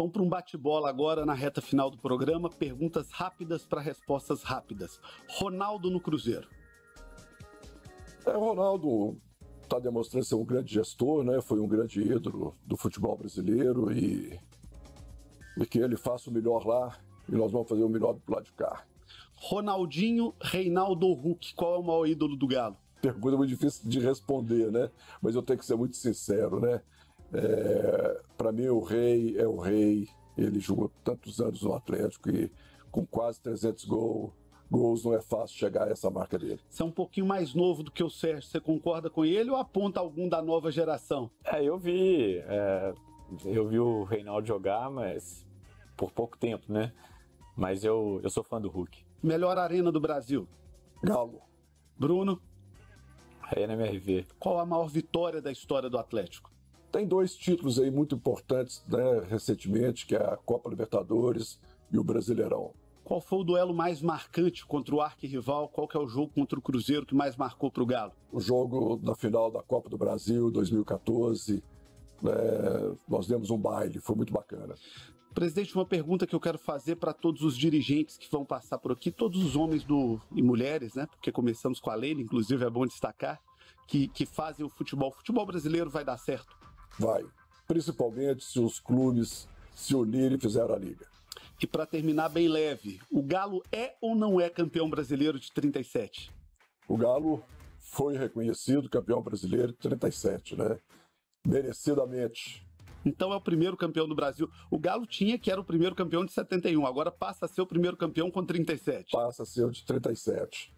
Vamos para um bate-bola agora na reta final do programa. Perguntas rápidas para respostas rápidas. Ronaldo no Cruzeiro. O Ronaldo está demonstrando ser um grande gestor, né? Foi um grande ídolo do futebol brasileiro e que ele faça o melhor lá e nós vamos fazer o melhor do lado de cá. Ronaldinho, Reinaldo ou Hulk? Qual é o maior ídolo do Galo? Pergunta muito difícil de responder, né? Mas eu tenho que ser muito sincero, né? Para mim o Rei é o Rei, ele jogou tantos anos no Atlético e com quase 300 gols não é fácil chegar a essa marca dele. Você é um pouquinho mais novo do que o Sérgio, você concorda com ele ou aponta algum da nova geração? Eu vi o Reinaldo jogar, mas por pouco tempo, né? Mas eu sou fã do Hulk. Melhor arena do Brasil? Galo. Bruno? Arena MRV. Qual a maior vitória da história do Atlético? Tem dois títulos aí muito importantes, né, recentemente, que é a Copa Libertadores e o Brasileirão. Qual foi o duelo mais marcante contra o arquirrival? Qual que é o jogo contra o Cruzeiro que mais marcou para o Galo? O jogo na final da Copa do Brasil, 2014, nós demos um baile, foi muito bacana. Presidente, uma pergunta que eu quero fazer para todos os dirigentes que vão passar por aqui, todos os homens e mulheres, né, porque começamos com a Lene, inclusive é bom destacar, que fazem o futebol. O futebol brasileiro vai dar certo? Vai, principalmente se os clubes se unirem e fizeram a liga. E para terminar bem leve, o Galo é ou não é campeão brasileiro de 37? O Galo foi reconhecido campeão brasileiro de 37, né? Merecidamente. Então é o primeiro campeão do Brasil. O Galo tinha que era o primeiro campeão de 71, agora passa a ser o primeiro campeão com 37. Passa a ser o de 37.